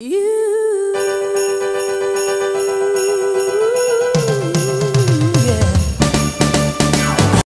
You